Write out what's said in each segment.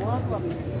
O cara da montanha,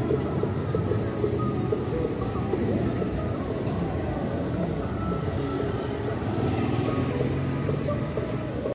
cavalo.